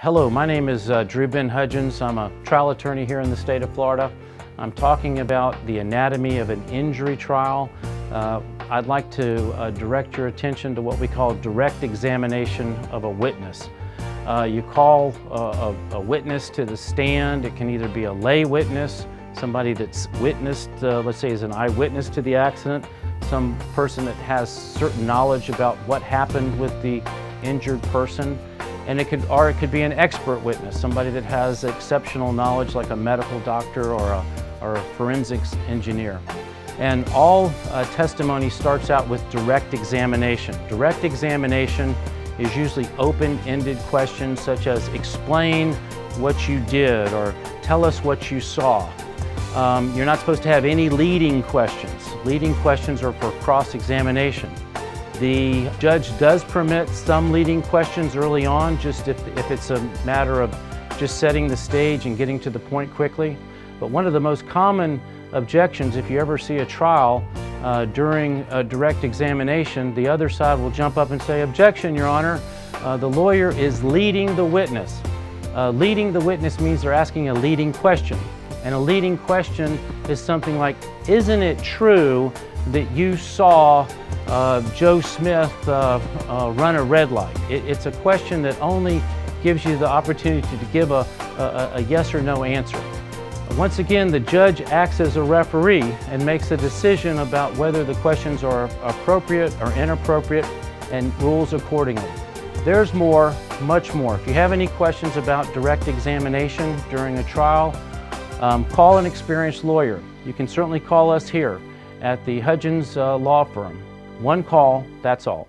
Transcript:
Hello, my name is Drew Ben Hudgens. I'm a trial attorney here in the state of Florida. I'm talking about the anatomy of an injury trial. I'd like to direct your attention to what we call direct examination of a witness. You call a witness to the stand. It can either be a lay witness, somebody that's witnessed, let's say is an eyewitness to the accident, some person that has certain knowledge about what happened with the injured person. And it could be an expert witness, somebody that has exceptional knowledge like a medical doctor or a forensics engineer. And all testimony starts out with direct examination. Direct examination is usually open-ended questions such as explain what you did or tell us what you saw. You're not supposed to have any leading questions. Leading questions are for cross-examination. The judge does permit some leading questions early on, just if it's a matter of just setting the stage and getting to the point quickly. But one of the most common objections, if you ever see a trial during a direct examination, the other side will jump up and say, "Objection, Your Honor, the lawyer is leading the witness." Leading the witness means they're asking a leading question. And a leading question is something like, "Isn't it true that you saw Joe Smith run a red light?" It's a question that only gives you the opportunity to give a yes or no answer. Once again, the judge acts as a referee and makes a decision about whether the questions are appropriate or inappropriate and rules accordingly. There's more, much more. If you have any questions about direct examination during a trial, call an experienced lawyer. You can certainly call us here at the Hudgins Law Firm. One call, that's all.